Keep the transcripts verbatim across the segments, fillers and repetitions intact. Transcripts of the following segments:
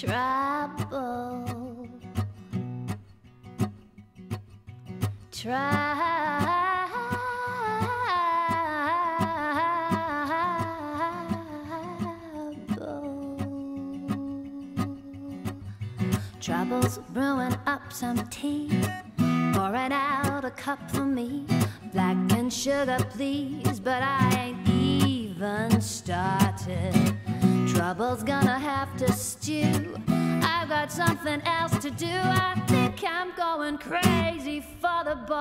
trouble. Trouble. Troubles brewing up some tea, pouring out a cup for me. Black and sugar, please, but I ain't even started. Trouble's gonna have to stew. I've got something else to do. I think I'm going crazy for the boy.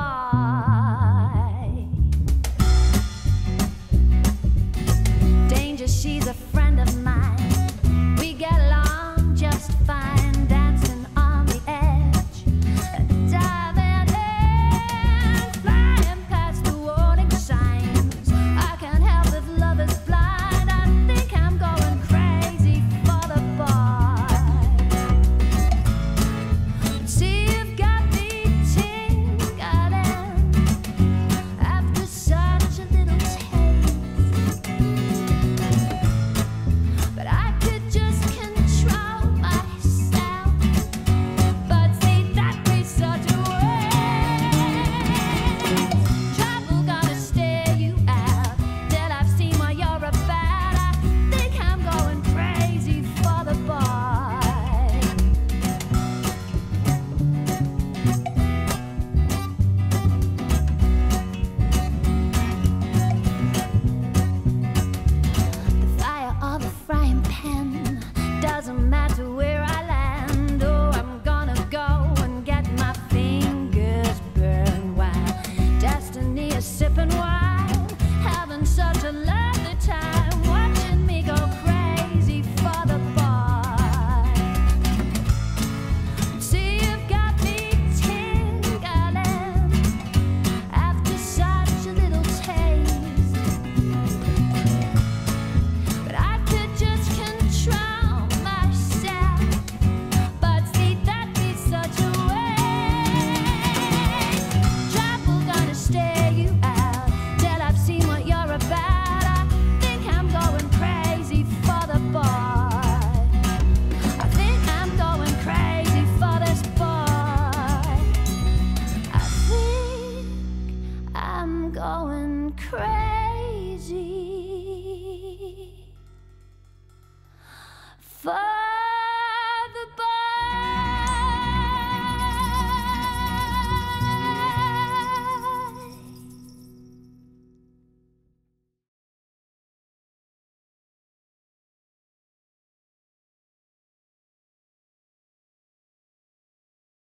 Danger, she's a friend of mine. We get along just fine, dancing on the edge, diving in, flying past the warning signs. I can't help if love is blind. Crazy for